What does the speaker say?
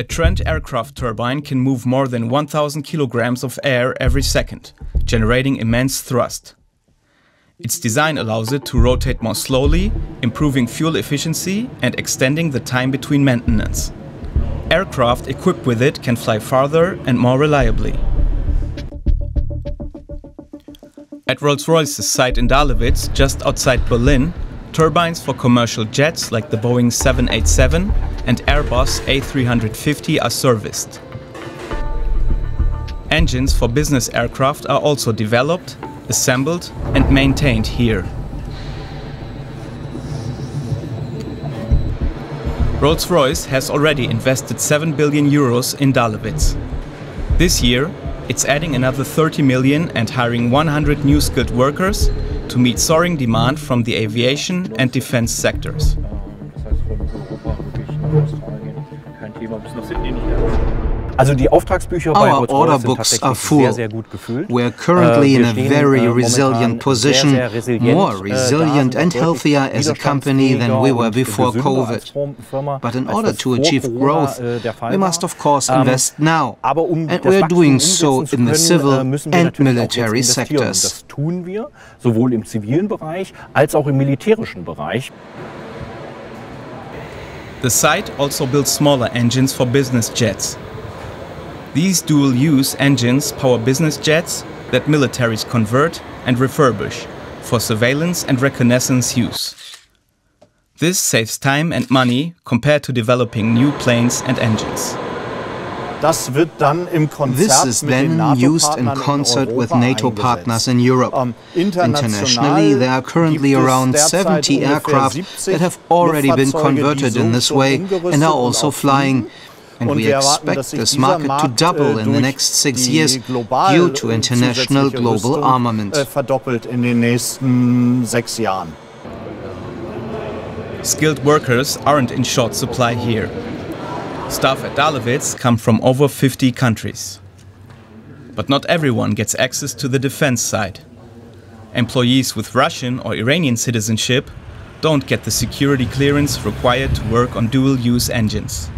A Trent aircraft turbine can move more than 1,000 kilograms of air every second, generating immense thrust. Its design allows it to rotate more slowly, improving fuel efficiency and extending the time between maintenance. Aircraft equipped with it can fly farther and more reliably. At Rolls-Royce's site in Dahlewitz, just outside Berlin, turbines for commercial jets like the Boeing 787 and Airbus A350 are serviced. Engines for business aircraft are also developed, assembled and maintained here. Rolls-Royce has already invested 7 billion euros in Dahlewitz. This year, it's adding another 30 million and hiring 100 new skilled workers to meet soaring demand from the aviation and defense sectors. Our order books are full. We're currently in a very resilient position, more resilient and healthier as a company than we were before COVID. But in order to achieve growth, we must of course invest now. And we're doing so in the civil and military sectors. The site also builds smaller engines for business jets. These dual-use engines power business jets that militaries convert and refurbish for surveillance and reconnaissance use. This saves time and money compared to developing new planes and engines. This is then used in concert with NATO partners in Europe. Internationally, there are currently around 70 aircraft that have already been converted in this way and are also flying. And we expect this market to double in the next 6 years due to international global armament. Skilled workers aren't in short supply here. Staff at Dahlewitz come from over 50 countries. But not everyone gets access to the defense side. Employees with Russian or Iranian citizenship don't get the security clearance required to work on dual-use engines.